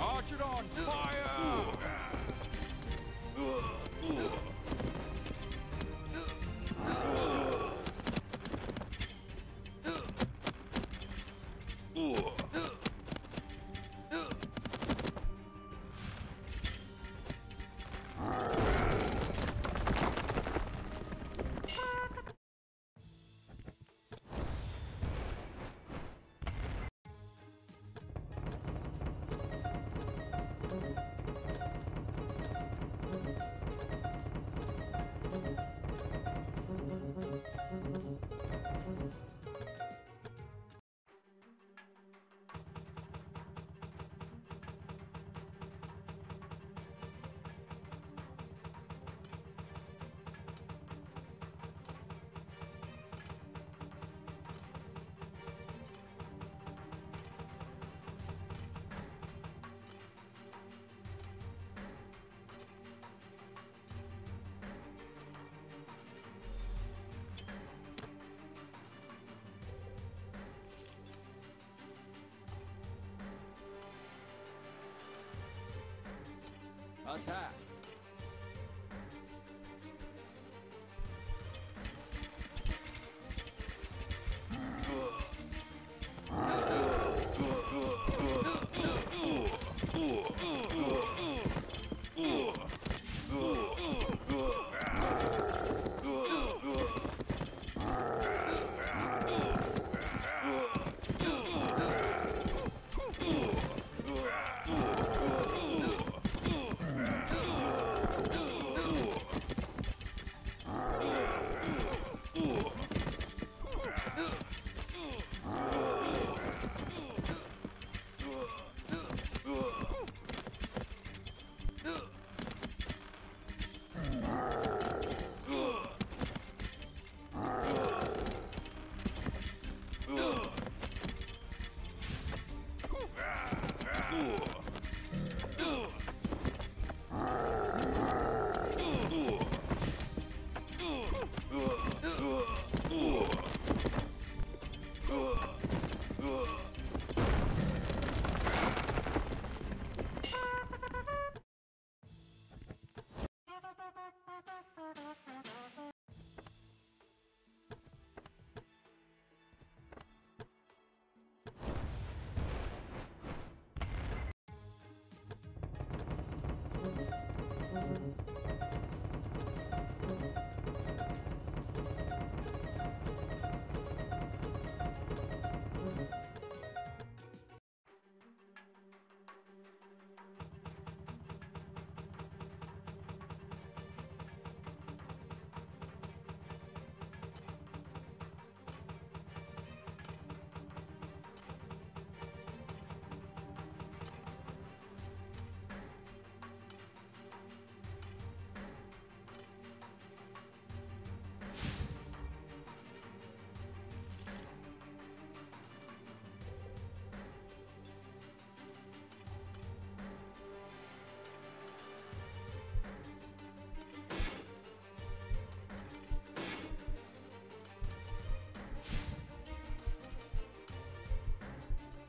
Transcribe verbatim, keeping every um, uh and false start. Archidons, fire! Attack!